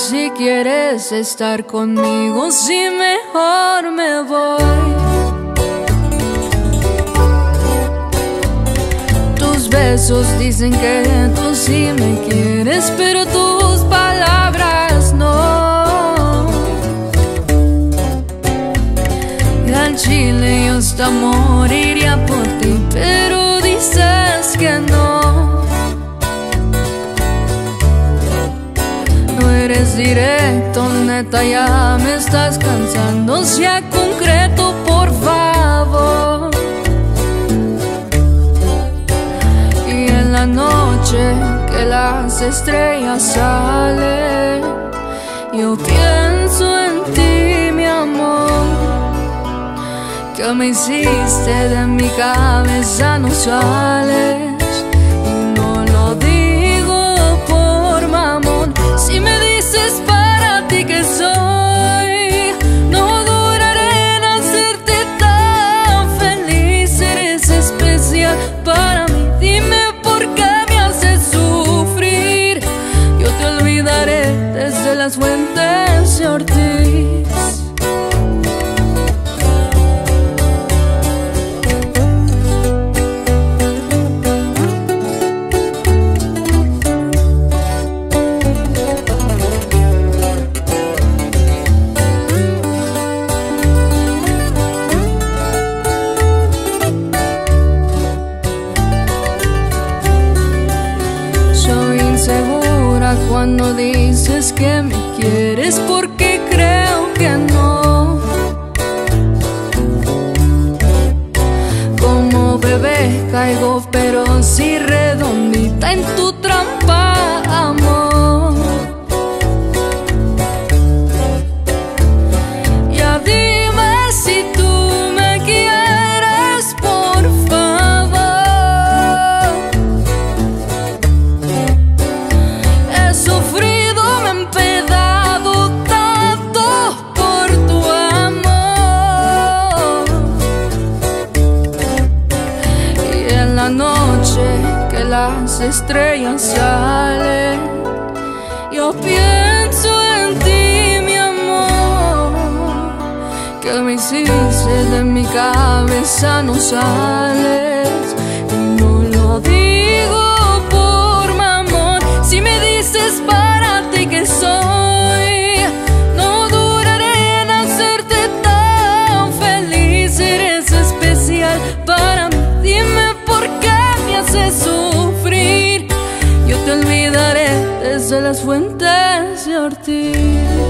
si quieres estar conmigo, si mejor me voy. Tus besos dicen que tú sí me quieres, pero tus palabras no. Al chile yo hasta moriría por ti, pero dices que no. Eres directo, neta, ya me estás cansando. Sea concreto, por favor. Y en la noche que las estrellas salen, yo pienso en ti, mi amor. Que me hiciste de mi cabeza, no sales. Y no lo digo por mamón. Si me dices para ti que soy, no duraré en hacerte tan feliz. Eres especial para mí. Dime por qué me haces sufrir. Yo te olvidaré desde las fuentes de Ortiz. Cuando dices que me quieres, porque creo que no. Como bebé caigo, pero si redondita en tu trampa, amor. Ya dime si tú me quieres, por favor. Las estrellas salen, yo pienso en ti, mi amor. Que me hiciste de mi cabeza, no sales. Y no lo digo por mamón. Si me dices para ti que soy, no duraré en hacerte tan feliz. Eres especial para mí. Dime por qué me haces sufrir. Yo te olvidaré desde las fuentes de Ortiz.